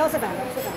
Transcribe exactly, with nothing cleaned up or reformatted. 腰是反的。